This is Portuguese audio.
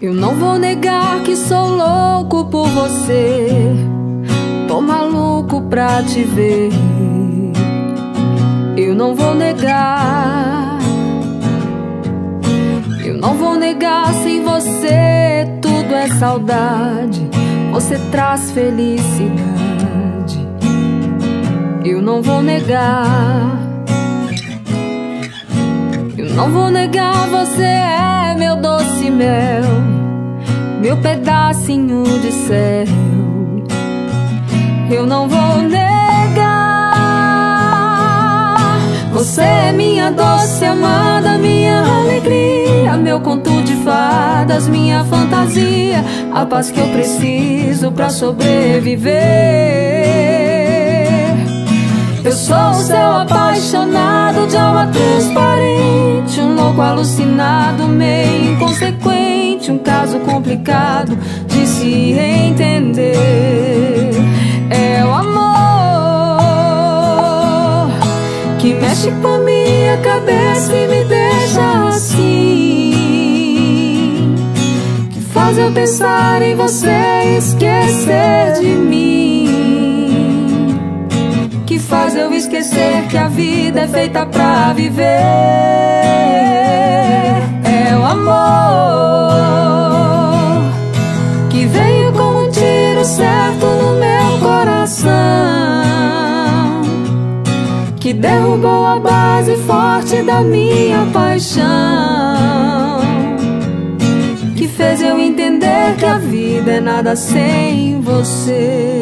Eu não vou negar que sou louco por você, tô maluco pra te ver. Eu não vou negar, eu não vou negar. Sem você tudo é saudade, você traz felicidade. Eu não vou negar, eu não vou negar. Você é meu doce mel, meu pedacinho de céu. Eu não vou negar, você é minha doce amada, minha alegria, meu conto de fadas, minha fantasia, a paz que eu preciso pra sobreviver. Eu sou o céu apaixonado, de alma transparente, um louco alucinado, meio inconsequente, um caso complicado de se entender. É o amor que mexe com a minha cabeça e me deixa assim, que faz eu pensar em você e esquecer de mim, que faz eu esquecer que a vida é feita pra viver. É o amor certo no meu coração, que derrubou a base forte da minha paixão, que fez eu entender que a vida é nada sem você.